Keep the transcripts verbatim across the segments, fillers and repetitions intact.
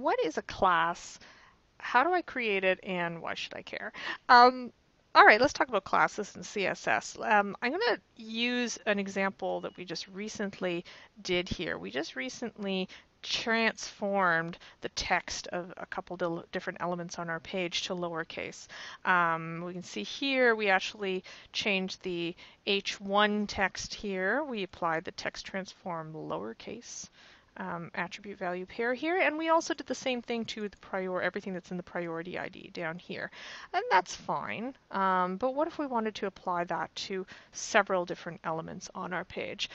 what is a class? How do I create it, and why should I care? Um, all right, let's talk about classes in C S S. Um, I'm going to use an example that we just recently did here. We just recently transformed the text of a couple different elements on our page to lowercase. Um, we can see here we actually changed the H one text here. We applied the text transform lowercase Um, attribute value pair here, and we also did the same thing to the prior everything that's in the priority I D down here, and that's fine. Um, but what if we wanted to apply that to several different elements on our page?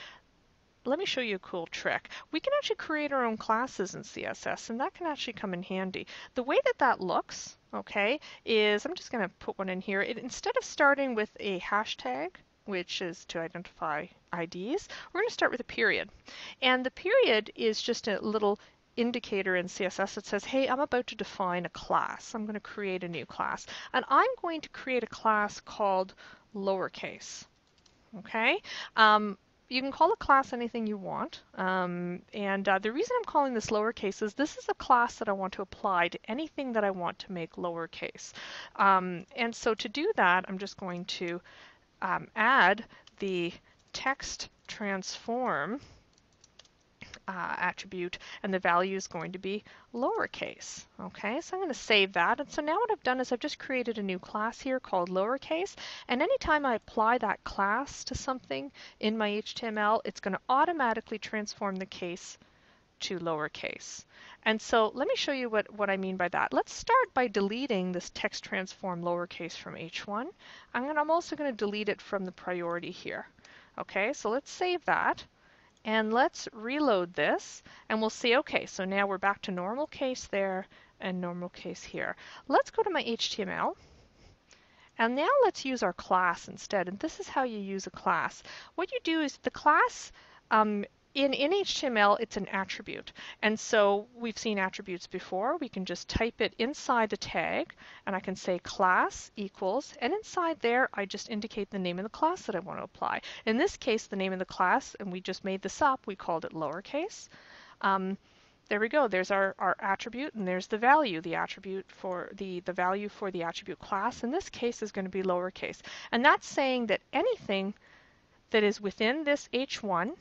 Let me show you a cool trick. We can actually create our own classes in C S S, and that can actually come in handy. The way that that looks, okay, is I'm just going to put one in here. It, instead of starting with a hashtag, which is to identify I Ds, we're going to start with a period. And the period is just a little indicator in C S S that says, hey, I'm about to define a class. I'm going to create a new class. And I'm going to create a class called lowercase. Okay? Um, you can call a class anything you want. Um, and uh, the reason I'm calling this lowercase is this is a class that I want to apply to anything that I want to make lowercase. Um, and so to do that, I'm just going to Um, add the text transform uh, attribute, and the value is going to be lowercase. Okay, so I'm going to save that. And so now what I've done is I've just created a new class here called lowercase. And anytime I apply that class to something in my H T M L, it's going to automatically transform the case to lowercase. And so let me show you what, what I mean by that. Let's start by deleting this text transform lowercase from H one. I'm, gonna, I'm also going to delete it from the priority here. Okay, so let's save that and let's reload this, and we'll see, okay, so now we're back to normal case there and normal case here. Let's go to my H T M L. And now let's use our class instead. And this is how you use a class. What you do is the class um, In, in H T M L, it's an attribute, and so we've seen attributes before. We can just type it inside the tag, and I can say class equals, and inside there I just indicate the name of the class that I want to apply. In this case, the name of the class, and we just made this up, we called it lowercase. Um, there we go, there's our, our attribute, and there's the value. The attribute for the, the value for the attribute class in this case is going to be lowercase, and that's saying that anything that is within this H one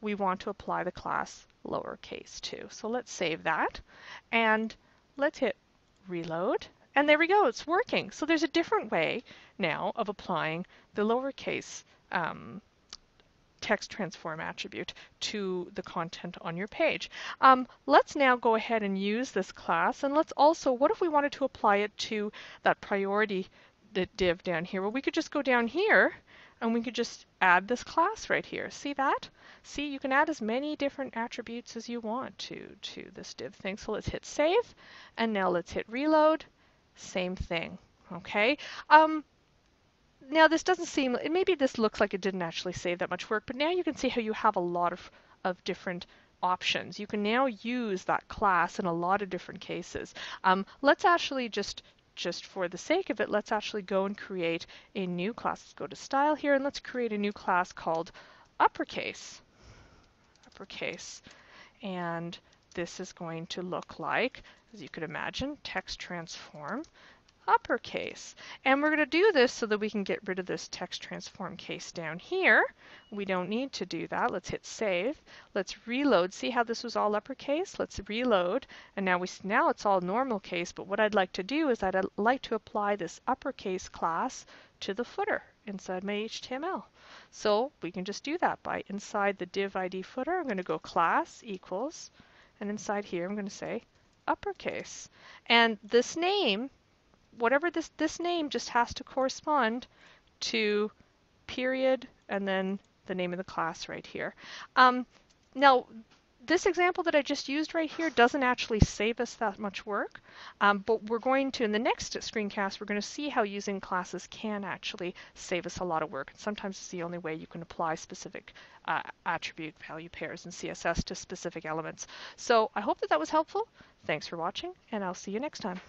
we want to apply the class lowercase to. So let's save that and let's hit reload. And there we go, it's working. So there's a different way now of applying the lowercase um, text transform attribute to the content on your page. Um, let's now go ahead and use this class, and let's also, what if we wanted to apply it to that priority the div down here? Well, we could just go down here and we could just add this class right here. See that? See, you can add as many different attributes as you want to, to this div thing. So let's hit save, and now let's hit reload. Same thing, okay? Um, now this doesn't seem, maybe this looks like it didn't actually save that much work, but now you can see how you have a lot of, of different options. You can now use that class in a lot of different cases. Um, let's actually just Just for the sake of it, let's actually go and create a new class. Let's go to style here, and let's create a new class called uppercase. Uppercase. And this is going to look like, as you could imagine, text transform uppercase. And we're going to do this so that we can get rid of this text transform case down here. We don't need to do that. Let's hit save. Let's reload. See how this was all uppercase? Let's reload. And now we now it's all normal case, but what I'd like to do is I'd like to apply this uppercase class to the footer inside my H T M L. So we can just do that by inside the div I D footer. I'm going to go class equals, and inside here I'm going to say uppercase. And this name, whatever this this name, just has to correspond to period and then the name of the class right here. Um, now, this example that I just used right here doesn't actually save us that much work, um, but we're going to, in the next screencast, we're going to see how using classes can actually save us a lot of work. And sometimes it's the only way you can apply specific uh, attribute value pairs in C S S to specific elements. So I hope that that was helpful. Thanks for watching, and I'll see you next time.